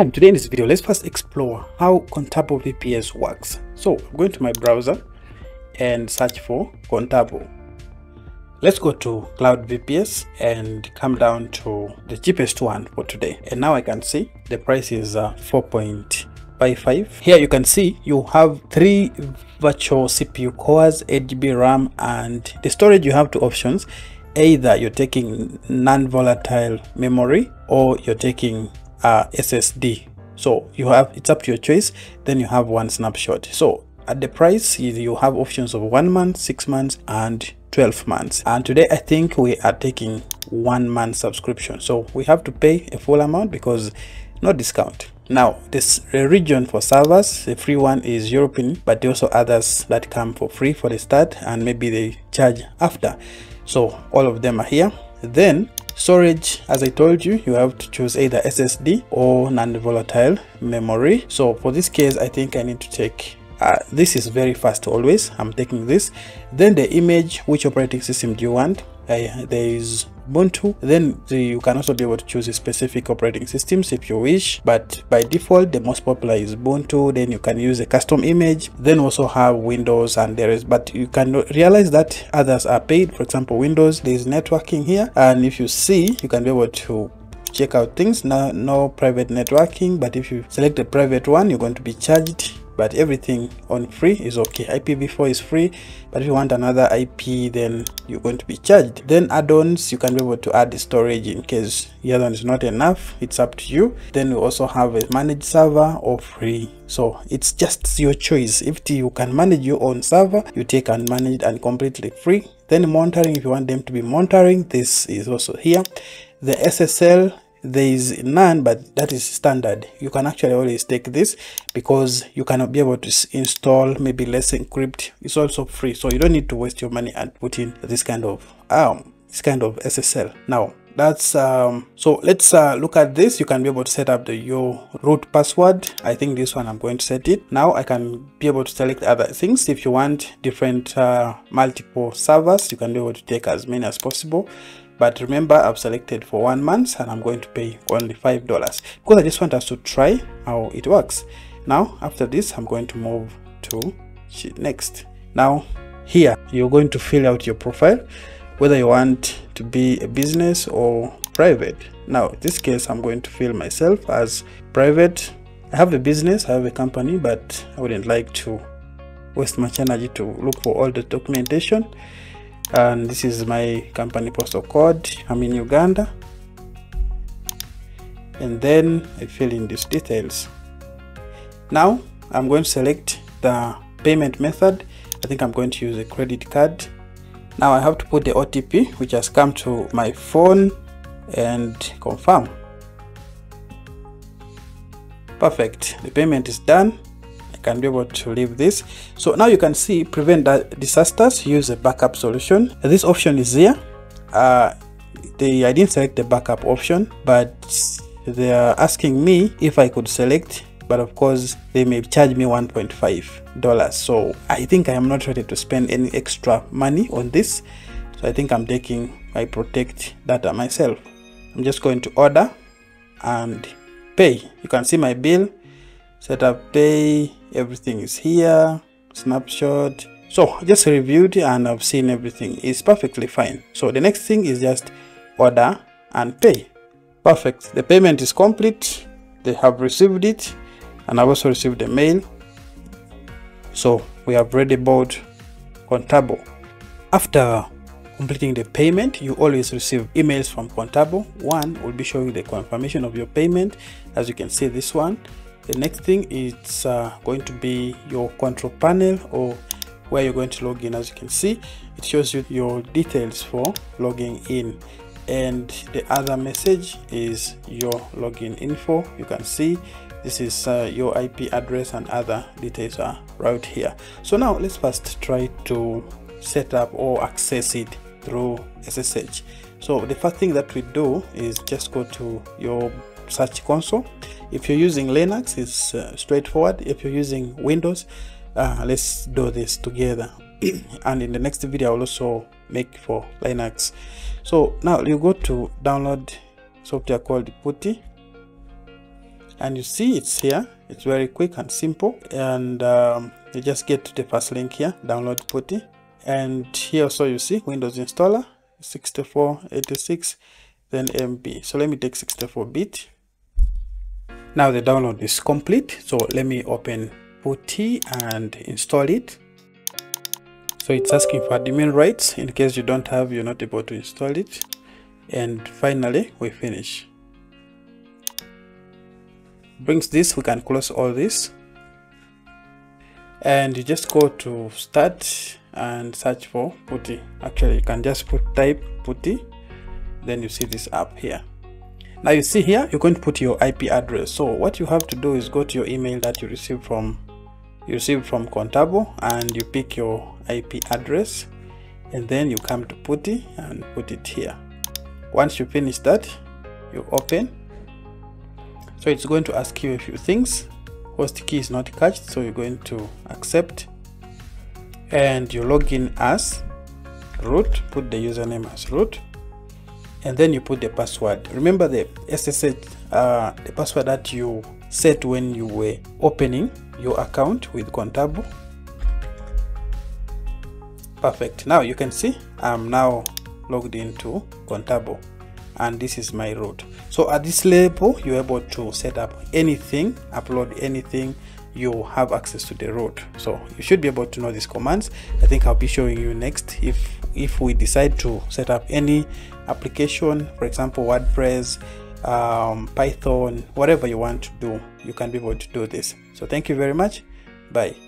Hi, today in this video, let's first explore how Contabo VPS works. So I'm going to my browser and search for Contabo. Let's go to Cloud VPS and come down to the cheapest one for today. And now I can see the price is 4.55. Here you can see you have three virtual CPU cores, 8GB RAM, and the storage you have two options. Either you're taking non-volatile memory or you're taking SSD. So you have, it's up to your choice. Then you have one snapshot. So at the price, you have options of 1 month, 6 months, and 12 months. And today I think we are taking 1 month subscription. So we have to pay a full amount because no discount. Now this region for servers, the free one is European, but there are also others that come for free for the start and maybe they charge after. So all of them are here. Then storage, as I told you, you have to choose either SSD or non-volatile memory. So for this case, I think I need to take this is very fast always. I'm taking this. Then the image, which operating system do you want? There is Ubuntu. Then you can also be able to choose a specific operating systems if you wish, but by default the most popular is Ubuntu. Then you can use a custom image, then also have Windows, and there is, but you can realize that others are paid. For example, Windows, there is networking here, and if you see, you can be able to check out things. Now no private networking, but if you select a private one, you're going to be charged. But everything on free is okay. IPv4 is free, but if you want another IP, then you're going to be charged. Then add-ons, you can be able to add the storage in case the other one is not enough. It's up to you. Then you also have a managed server or free. So it's just your choice. If you can manage your own server, you take unmanaged and completely free. Then monitoring, if you want them to be monitoring, this is also here. The SSL, there is none, but that is standard. You can actually always take this because you cannot be able to install maybe less encrypt. It's also free, so you don't need to waste your money and put in this kind of SSL. Now that's so let's look at this. You can be able to set up your root password. I think this one I'm going to set it. Now I can be able to select other things. If you want different multiple servers, you can be able to take as many as possible. But remember, I've selected for 1 month and I'm going to pay only $5 because I just want us to try how it works. Now, after this, I'm going to move to next. Now, here, you're going to fill out your profile, whether you want to be a business or private. Now, in this case, I'm going to fill myself as private. I have a business, I have a company, but I wouldn't like to waste much energy to look for all the documentation. And this is my company postal code. I'm in Uganda, and then I fill in these details. Now I'm going to select the payment method. I think I'm going to use a credit card. Now I have to put the OTP, which has come to my phone, and confirm. Perfect, the payment is done. Can be able to leave this. So now you can see prevent disasters, use a backup solution. This option is here. I didn't select the backup option, but they are asking me if I could select, but of course they may charge me $1.5. So I think I am not ready to spend any extra money on this. So I think I'm taking my protect data myself. I'm just going to order and pay. You can see my bill, setup, pay, everything is here, snapshot. So just reviewed and I've seen everything is perfectly fine. So the next thing is just order and pay. Perfect, the payment is complete. They have received it, and I've also received a mail. So we have already bought Contabo. After completing the payment, you always receive emails from Contabo. One will be showing the confirmation of your payment, as you can see this one. The next thing is going to be your control panel, or where you're going to log in. As you can see, it shows you your details for logging in, and the other message is your login info. You can see this is your IP address and other details are right here. So now let's first try to set up or access it through SSH. So the first thing that we do is just go to your search console. If you're using Linux, it's straightforward. If you're using Windows, let's do this together. And in the next video, I'll also make for Linux. So now you go to download software called Putty. and you see it's here. It's very quick and simple, and you just get to the first link here, download Putty, and here also you see Windows installer 6486, then MB. So let me take 64-bit. Now the download is complete, so let me open Putty and install it. So it's asking for admin rights. In case you don't have, you're not able to install it. And finally we finish. Brings this, we can close all this, and you just go to start and search for Putty. Actually you can just type Putty, then you see this app here. Now you see here, you're going to put your IP address. So what you have to do is go to your email that you received from Contabo, and you pick your IP address, and then you come to Putty and put it here. Once you finish that, you open. So it's going to ask you a few things. Host key is not cached, so you're going to accept, and you log in as root. Put the username as root, and then you put the password. Remember the SSH, the password that you set when you were opening your account with Contabo. Perfect. Now you can see I'm now logged into Contabo, and this is my root. So at this level, you're able to set up anything, upload anything. You have access to the root, so you should be able to know these commands. I think I'll be showing you next if we decide to set up any application, for example WordPress, Python, whatever you want to do, you can be able to do this. So thank you very much. Bye.